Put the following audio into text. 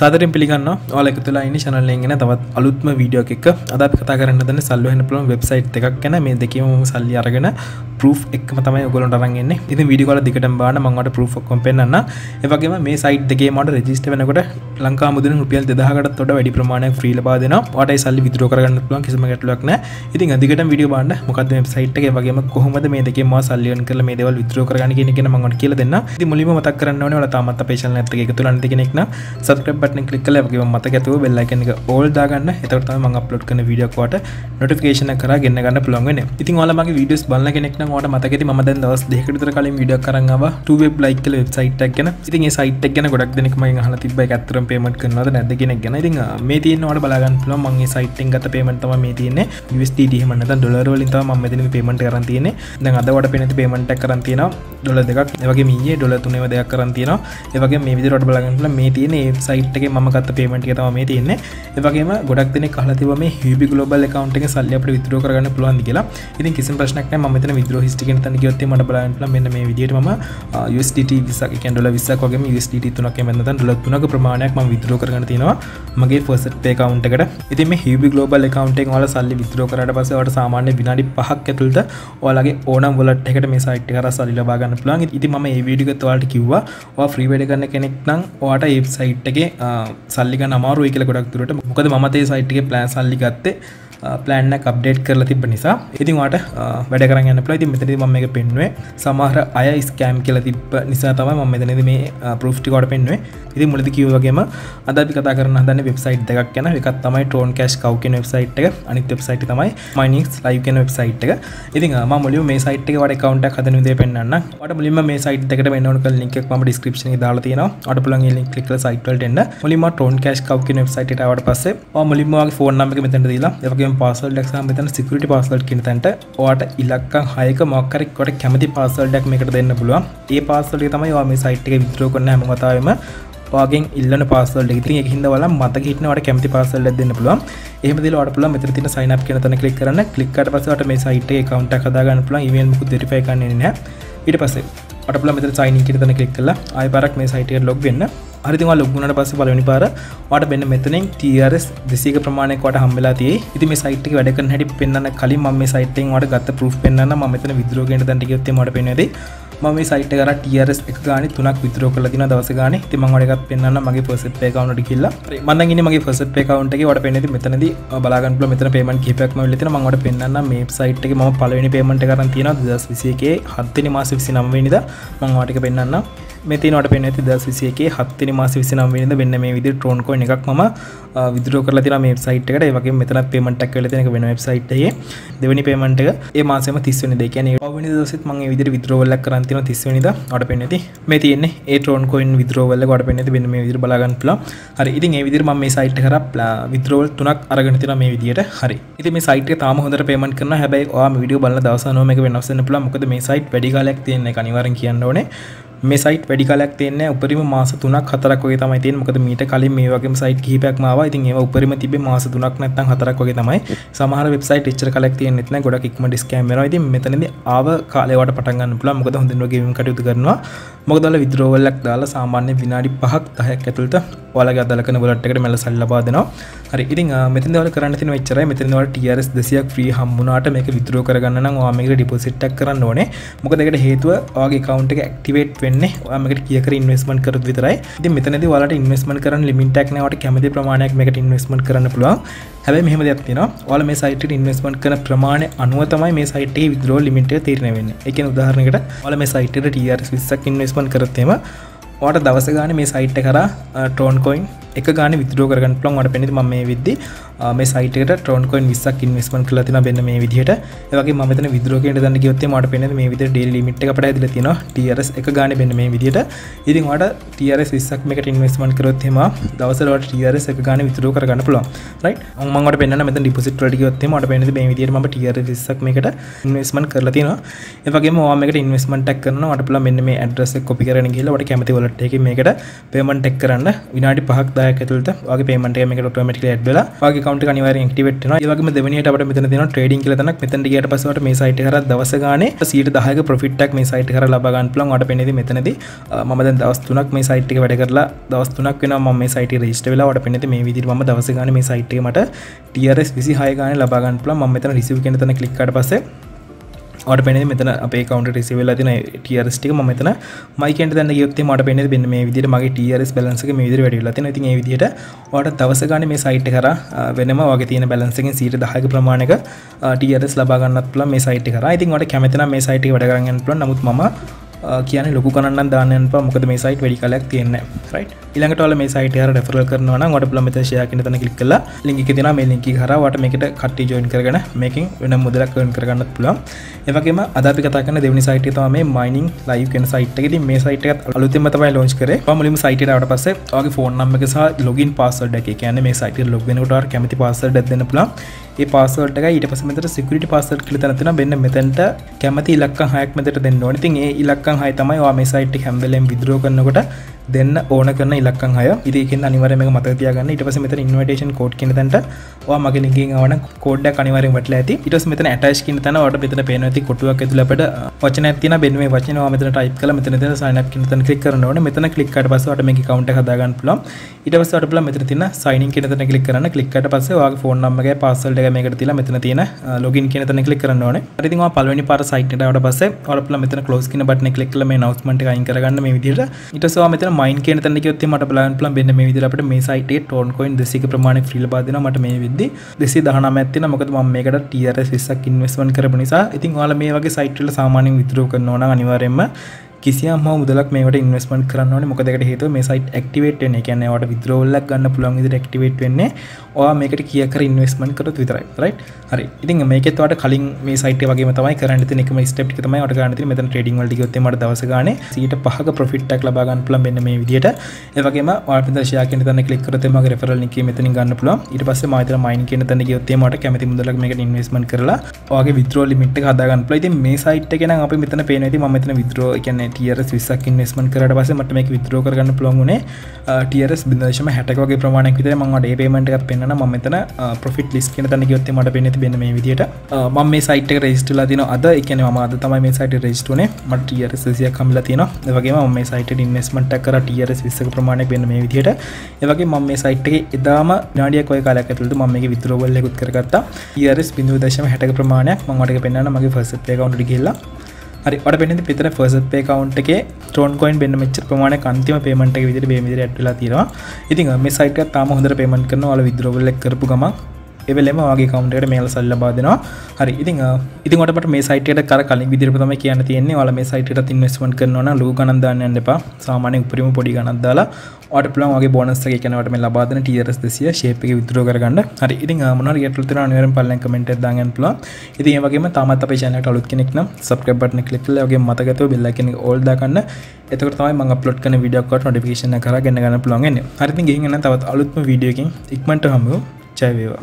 සාදරයෙන් පිළිගන්නවා ඔයාලා එකතු වෙලා ඉන්නේ channel එකෙන් එන තවත් අලුත්ම වීඩියෝ එකක. අද අපි කතා කරන්න හදන්නේ සල්ලි හොයන්න පුළුවන් වෙබ්සයිට් එකක් ගැන. මේ දෙකේම මම සල්ලි අරගෙන proof එකම තමයි ඔයගොල්ලන්ට අරන් එන්නේ. ඉතින් වීඩියෝ වල දිගටම බලන්න මම ඔයාලට proof ඔක්කොම පෙන්නන්නම්. ඒ වගේම මේ site දෙකේම ඔයාලට register වෙනකොට ලංකා මුදලින් රුපියල් 2000කටත් වඩා වැඩි ප්‍රමාණයක් free ලබා දෙනවා. ඔයාලට ඒ සල්ලි withdraw කරගන්න පුළුවන් කිසිම ගැටලුවක් නැහැ. ඉතින් දිගටම වීඩියෝ බලන්න. මොකද්ද මේ website එක? ඒ වගේම කොහොමද මේ දෙකේම ඔයා සල්ලි earn කරලා මේ දේවල් withdraw කරගන්නේ කියන එක නම් මම ඔයාලට කියලා දෙන්නම්. ඉතින් මුලින්ම මතක් කරන්න ඕනේ ඔයාලා තාමත් අපේ channel එකත් එක්ක එකතු වෙලා නැති කෙනෙක් නම් subscribe button klik kalian bagi mata ketua bel like nih ke all dagan nah itu pertama mengupload karena video ku ada notification nya karena gini karena peluang ini itu ngalah magi video sebanyak nih karena orang mata ketua mama dan dawas deh kerja kalian video karang apa two web like kalian website tag karena itu ini site tag karena godak deh nih kemarin ngalah tiba kayak terus payment karena ada nanti gini karena itu nggak media ini orang balagan peluang mangi site tag kata payment sama media ini USD mana dan dollar walin sama mama ini payment garanti ini dan ada orang pengen payment tag garanti na dollar dekak bagi minyak dollar tuh nih ada garanti na bagi media orang balagan peluang media ini site tag mama kata payment kita mau meeting ini, bagaimana godak dene kalau tiba me Huobi global account ini salya perlu withdraw kerjanya peluang dikela, ini kisim persenaknya mama itu withdraw history kita nih gitu, mana belain pelan mana video mama USDT visa ikan dollar visa kau game USDT tunak yang mana dollar tunak permanen mama withdraw kerjanya tienna, mage first pay account kita, ini me Huobi global account yang orang salya withdraw kerjanya pasti orang samannya binari pahak ke tulda, orang lagi orang bolat tiket me site kita salya bagan peluang, ini mama video itu orang kiuwa, orang free bed kerjanya kenek nang orang website tege සල්ලි ගන්න අමාරුයි කියලා ගොඩක් දුරට මොකද මම තේ site එකේ ප්ලෑන් සල්ලි ගත්තේ plan එක අප්ඩේට් කරලා තිබ්බ නිසා ඉතින් ඔයාලට වැඩ කරන් යන්න පුළුවන්. ඉතින් මෙතනදී මම මේක පෙන්නුවේ සමහර අය ස්කෑම් කියලා තිබ්බ නිසා තමයි මම මෙතනදී මේ proof ටික ඔයාලට පෙන්නුවේ. ඉතින් මුලදී කිව්වා වගේම අද අපි කතා කරන්න හදන්නේ website දෙකක් ගැන. එකක් තමයි Tron Cash Cow කියන website එක. අනිත් website එක තමයි Minex Live කියන website එක. ඉතින් මම මුලින්ම මේ site එකේ ඔයාලට account එකක් හදන විදිය පෙන්වන්නම්. ඔයාලට මුලින්ම මේ site එකටම එන්න ඕන කියලා link එකක් මම description එකේ දාලා තියෙනවා. ඔයාලට පුළුවන් ඒ link click කරලා site වලට එන්න. මුලින්ම Tron Cash Cow කියන website එකට ආවට පස්සේ ඔයා මුලින්ම ඔයාගේ phone number එක මෙතනට දීලා ඒ වගේම password එකක් සහ මෙතන security password කියන තැනට ඔයාට ඉලක්කම් 6ක මොකක් හරි කොට කැමති password එකක් මේකට දෙන්න පුළුවන්. ඒ password එක තමයි ඔයා මේ site එකේ withdraw කරන හැම වතාවෙම ඔයාගෙන් ඉල්ලන password එක. ඉතින් ඒක හින්දා ඔයාලා මතක හිටින ඔයාට කැමති password එකක් දෙන්න පුළුවන්. එහෙම දීලා ඔයාට පුළුවන් මෙතන තියෙන sign up කියන තැන click කරන්න. click කරාට පස්සේ ඔයාට මේ site එකේ account එකක් හදාගන්න පුළුවන්. email මොකුත් verify කරන්න එන්නේ නැහැ. ඊට පස්සේ ඔයාට පුළුවන් මෙතන sign in කියන තැන click කරලා ආයෙ පාරක් මේ site එකට log වෙන්න. හරිද ඔයා ලොග් වුණාට පස්සේ පළවෙනි පාර ඔයාට මෙන්න මෙතනින් TRS 200ක ප්‍රමාණයක් ඔයාට හම්බෙලා තියෙයි. ඉතින් මේ සයිට් එකේ වැඩ කරන හැටි පෙන්වන්න කලින් මම මේ සයිට් එකෙන් ඔයාට ගත්ත proof පෙන්වන්න. මම මෙතන withdraw ගන්න දැන් ටිකක් තියෙනවා ඔයාට පෙන්වන්නේ. මම මේ සයිට් එක කරා TRS එක ගානේ 3ක් withdraw කරලා දිනවා දවස් ගානේ. ඉතින් මම ඔයාට එකක් පෙන්වන්න මගේ first pay account එකට ගිහිල්ලා. මම දැන් ඉන්නේ මගේ first pay account එකේ ඔයාට පෙන්වන්නේ මෙතනදී බලා ගන්න පුළුවන් මෙතන payment කිහිපයක්ම වෙලා තියෙනවා. මම ඔයාට පෙන්වන්නම් මේ සයිට් එකේ මම පළවෙනි payment එක කරන් තියෙනවා 2021 7 වෙනි මාසේ 29 වෙනිදා. මම ඔයාට එක පෙන්වන්නම්. මෙතන ඔයාලට පේන්නේ 2021 7 වෙනි මාසේ 29 වෙනිදා මෙන්න මේ විදිහට Tron coin එකක් මම withdraw කරලා තියෙනවා මේ website එකට. ඒ වගේම මෙතනත් payment එකක් වෙලා තියෙන එක වෙන website එකේ. දෙවෙනි payment එක ඒ මාසෙම 30 වෙනිදා. ඒ කියන්නේ 5 වෙනිදා දවසෙත් මම මේ විදිහට withdrawal එකක් කරන් තියෙනවා 30 වෙනිදා. ඔයාලට පේන්නේ ඉතින් මේ තියෙන්නේ ඒ Tron coin withdrawal එක ඔයාලට පේන්නේ ඉතින් මෙන්න මේ විදිහට බලා ගන්න පුළුවන්. හරි. ඉතින් මේ විදිහට මම මේ site එක කරා withdrawal 3ක් අරගෙන තියෙනවා මේ විදිහට. හරි. ඉතින් මේ site එක තාම හොඳට payment කරනවා. හැබැයි ඔයා මේ video බලන දවස් අනුව මේක වෙනස් වෙන්න පුළුවන්. මොකද මේ site වැඩි කාලයක් තියෙන එක අනිවාර්යෙන් කියන්න ඕනේ. මේ සයිට් වැඩි කාලයක් තියෙන්නේ උපරිම මාස 3ක් 4ක් වගේ තමයි තියෙන්නේ. මොකද මීට කලින් මේ වගේම සයිට් කිහිපයක්ම ආවා. ඉතින් ඒවා උපරිම තිබ්බේ මාස 3ක් නැත්නම් 4ක් වගේ තමයි. සමහර වෙබ්සයිට් එච්චර කාලයක් තියෙන්නෙත් නැහැ. ගොඩක් ඉක්මනට ස්කෑම් වෙනවා. ඉතින් මෙතනදී ආව කාලේ වට පටන් ගන්න පුළුවන්. මොකද හොඳින් වගේ ගේම් කටයුතු කරනවා. මොකද ඔයාලා withdrawal එකක් දාලා සාමාන්‍ය විනාඩි 5ක් 10ක් ඇතුළත ඔයාලගේ අදාළ කරන wallet එකට මෙල සල්ලි ලබා දෙනවා. හරි. ඉතින් මෙතනදී ඔයාලා කරන්න තියෙන මෙච්චරයි. මෙතනදී ඔයාලා TRS 200ක් free හම්බුණාට මේක withdraw කරගන්න නම් ඔයා මේකට deposit එකක් කරන්න ඕනේ. මොකද ඒකට හේතුව ඔයාගේ account එක activate වෙන්න ඔයාමකට කීයක ඉන්වෙස්ට්මන්ට් කරොත් විතරයි. ඉතින් මෙතනදී ඔයාලට ඉන්වෙස්ට්මන්ට් කරන්න ලිමිට් එකක් නැහැ. ඔයාලට කැමති ප්‍රමාණයක් මේකට ඉන්වෙස්ට්මන්ට් කරන්න පුළුවන්. හැබැයි මෙහෙම දෙයක් තියෙනවා. ඔයාලා මේ සයිට් එකට ඉන්වෙස්ට්මන්ට් කරන ප්‍රමාණය අනුව තමයි මේ සයිට් එකේ withdrawal limit එක තීරණය වෙන්නේ. ඒ කියන්නේ උදාහරණයකට ඔයාලා මේ සයිට් එකට TRS 20ක් ඉන්වෙස්ට්මන්ට් කරත් එහෙම ඔයාලට දවස් ගානේ මේ සයිට් එක කරා Tron coin එක ගානේ withdraw කරගන්න පුළුවන්. ඔයාලට පෙන්නේ මම මේ විද්දි මේ සයිට් එකට Tron coin 20ක් ඉන්වෙස්ට්මන්ට් කරලා තිනවා මෙන්න මේ විදිහට. ඒ වගේම මම මෙතන withdraw කියන දන්න ගියොත් එහම ඔයාලට පෙන්නේ මේ විදිහට daily limit එක අපිට ඇදලා තිනවා TRS එක ගානේ මෙන්න මේ විදිහට. ඉතින් ඔයාලට TRS 20ක් මේකට ඉන්වෙස්ට්මන්ට් කරොත් එහම දවසට ඔයාලට TRS එක ගානේ withdraw කරගන්න පුළුවන්. right මම ඔයාලට පෙන්නන්න මෙතන deposit වලට ගියොත් එහම ඔයාලට පෙන්නේ මේ විදිහට මම TRS 20ක් මේකට ඉන්වෙස්ට්මන්ට් කරලා තිනවා. ඒ වගේම ඔයා මේකට ඉන්වෙස්ට්මන්ට් එකක් කරනවා ඔයාලට පුළුවන් මෙන්න මේ address එක copy කරගෙන ගිහලා ඔයාලට කැමති wallet එකේ මේකට payment එක කරන්න විනාඩි 5ක් 10ක් ඇතුළත ඔයාගේ payment එක මේකට automatically add වෙලා ඔයාගේ account අනිවාර්යෙන් activate වෙනවා. ඒ වගේම දෙවෙනි හැට අපිට මෙතන තියෙනවා trading කියලා තැනක්. මෙතනට ගියාට පස්සේ ඔයාලට මේ site එක හරහා දවස් ගානේ 10% ක profit එකක් මේ site එක හරහා ලබා ගන්න පුළුවන්. ඔයාලට පේන්නේ මෙතනදී මම දැන් දවස් 3ක් මේ site එක වැඩ කරලා දවස් 3ක් වෙනවා මම මේ site එක register වෙලා. ඔයාලට පේන්නේ මේ විදිහට මම දවස් ගානේ මේ site එක මට TRS 26 ගානේ ලබා ගන්න පුළුවන්. මම මෙතන receive කියන තැන click කරාට පස්සේ order penny metan apay counter receive la thiyena TRS tika mama metana mike enta danna giyoth me order penny benne me widiyata mage TRS balance එක මේ විදිහට වැඩි වෙලා තියෙනවා. ඉතින් ඒ විදිහට ඔයාලට දවස ගානේ මේ site එක කරා වෙනම වගේ තියෙන balance එකෙන් 10% ක ප්‍රමාණයක TRS ලබා ගන්නත් පුළුවන් මේ site එක කරා. ඉතින් ඔයාලට කැමති නම් මේ site එක වැඩ කරගෙන යන්න පුළුවන්. නමුත් මම කියන්නේ ලොකු ගණන් නම් දාන්න යන්න එපා. මොකද මේ site වැඩි කාලයක් තියෙන්නේ නැහැ. right ඊළඟට ඔයාලා මේ site එක හරහා referral කරනවා නම් ඔයාලට පුළුවන් මෙතන share කියන තැන click කරලා link එක දෙනවා. මේ link එක හරහා ඔයාලට මේකට කට්ටිය join කරගෙන මේකෙන් වෙනම මුදලක් earn කරගන්නත් පුළුවන්. ඒ වගේම අද අපි කතා කරන දෙවෙනි site එක තමයි මේ mining live කියන site එක. ඉතින් මේ site එකත් අලුතින්ම තමයි launch කරේ. ඔයා මුලින්ම site එකට ආවට පස්සේ ඔයාගේ phone number එක සහ login password එක. ඒ කියන්නේ මේ site එකට log වෙනකොට ඔයාට කැමති password එකක් දෙන්න පුළුවන්. ඒ password එක ඊට පස්සේ මෙතන security password කියලා තැන තියෙනවා. මෙන්න මෙතනට කැමති ඉලක්කම් 6ක් මෙතනට දෙන්න ඕනේ. ඉතින් ඒ ඉලක්කම් 6 තමයි ඔයා මේ site එක හැම වෙලෙම withdraw කරනකොට දෙන්න ඕන කරන ඉලක්කම් 6. ඉතින් ඒකෙන් අනිවාර්යයෙන්ම මේක මතක තියාගන්න. ඊට පස්සේ මෙතන invitation code කියන තැනට ඔයා මගේ link එකෙන් ආවනම් code එක අනිවාර්යයෙන්ම වැටලා ඇති. ඊට පස්සේ මෙතන attach කියන තැන ඔයාට මෙතන පේනවා ඇති කොටුවක් ඇතුළේ අපිට වචනයක් තියෙනවා. මෙන්න මේ වචන ඔයා මෙතන type කරලා මෙතන තියෙන sign up කියන තැන click කරන්න ඕනේ. මෙතන click කරාට පස්සේ ඔයාට මේක account එක හදා ගන්න පුළුවන්. ඊට පස්සේ ඔයාට බලන්න මෙතන තියෙන sign in කියන තැන click කරන්න. click කරාට පස්සේ ඔයාගේ phone number එකයි password මේකට තියලා මෙතන තියෙන login කියන තැන click කරන්න ඕනේ. හරි ඉතින් ඔයා පළවෙනි පාර site එකට ආවට පස්සේ ඔයාලා පුළුවන් මෙතන close කියන button එක click කරලා මේ announcement එක අයින් කරගන්න මේ විදිහට. ඊට පස්සේ ඔයා මෙතන mine කියන තැන ගියොත් එහම අපිට බලන්න පුළුවන් මෙන්න මේ විදිහට අපිට මේ site එකේ Tron coin 200ක ප්‍රමාණයක් free ලබා දෙනවා. මට මේ වෙද්දි 219ක් තියෙනවා. මොකද මම මේකට TRS 20ක් investment කරපු නිසා. ඉතින් ඔයාලා මේ වගේ site වල සාමාන්‍යයෙන් withdraw කරනවා නම් අනිවාර්යයෙන්ම කිසියම් හෝ මුදලක් මේකට ඉන්වෙස්ට්මන්ට් කරන්න ඕනේ. මොකද ඒකට හේතුව මේ site activate වෙන්නේ. ඒ කියන්නේ ඔයාලට withdrawal එකක් ගන්න පුළුවන් විදිහට activate වෙන්නේ ඔයා මේකට කීයක් හරි ඉන්වෙස්ට්මන්ට් කරොත් විතරයි. right හරි. ඉතින් මේකෙත් ඔයාලට කලින් මේ site එක වගේම තමයි කරන්න තියෙන එකම step ටික තමයි ඔයාලට කරන්න තියෙන්නේ. මෙතන trading වලට ගියොත් එහම ඔයාලට දවස ගානේ 105ක profit එකක් ලබා ගන්න පුළුවන් මෙන්න මේ විදිහට. ඒ වගේම ඔයාලට මෙතන share කියන තැන click කරොත් එහම ඔයාගේ referral link එක මෙතනින් ගන්න පුළුවන්. ඊට පස්සේ මා විතර mine කියන තැන ගියොත් එහම ඔයාලට කැමති මුදලක් මේකට investment කරලා ඔයාගේ withdrawal limit එක හදා ගන්න පුළුවන්. ඉතින් මේ site එකේ නම් අපි මෙතන පේනවා. ඉතින් මම මෙතන withdraw කියන්නේ TRS 20ක් ඉන්වෙස්ට්මන්ට් කරාට පස්සේ මට මේක withdraw කරගන්න පුළුවන් උනේ TRS 0.60ක වගේ ප්‍රමාණයක් විතරයි. මම ඔයාලට ඒ payment එකත් පෙන්නනවා. මම මෙතන profit list කියන තැන ගියොත් මට පේන්නේ තිබෙන මේ විදියට. මම මේ site එකට register වෙලා තියෙනවා අද. ඒ කියන්නේ මම අද තමයි මේ site එකට register උනේ. මට TRS 20ක් හම්බෙලා තියෙනවා. ඒ වගේම මම මේ site එකට investment එකක් කරා TRS 20ක ප්‍රමාණයක් වෙන මේ විදියට. ඒ වගේම මම මේ site එකේ එදාම විනාඩියක් වගේ කාලයක් ඇතුළත මම මේකේ withdrawal එකකුත් කරගත්තා. TRS 0.60ක ප්‍රමාණයක් මම ඔයාලට පෙන්නනවා මගේ first account එකට ගිහිල්ලා. හරි ඔයාලට පේන්නේ පිටර first pay account එකේ Tron coin වෙන මෙච්චර ප්‍රමාණයක් අන්තිම payment එක විදිහට මේ විදිහට ඇඩ් වෙලා තියෙනවා. ඉතින් මේ site එකත් තාම හොඳට payment කරනවා. ඔයාලා withdrawal එක කරපු ගමන් ඒ වෙලෙම ඔයාගේ account එකට මේල සල්ලි ලබා දෙනවා. හරි ඉතින් ඔයාලට මට මේ site එකට කර කලින් විදිහට තමයි කියන්න තියෙන්නේ. ඔයාලා මේ site එකටත් investment කරනවා නම් ලොකු ගණන් දාන්න යන්න එපා. සාමාන්‍යයෙන් උපරිම පොඩි ගණන් දාලා ඔයාලට පුළුවන් ඔයාගේ bonus එක කියන ඔයාලට මේ ලබා දෙන TRS 200 shape එකේ withdraw කරගන්න. හරි ඉතින් මොනවා හරි ගැටලු තියෙනවා අනිවාර්යෙන් පල්ලෙන් comment එකක් දාගන්න පුළුවන්. ඉතින් ඒ වගේම තාමත් අපේ channel එකට අලුත් කෙනෙක් නම් subscribe button එක click කරලා ඔයාගේ මතක ඇතුව bell icon එක all දාගන්න. එතකොට තමයි මම upload කරන video එකට notification එක කරා ගන්න පුළුවන් වෙන්නේ. හරි ඉතින් ගිහින් එන්න තවත් අලුත්ම video එකකින් ඉක්මනට හමුවෙමු. ජය වේවා.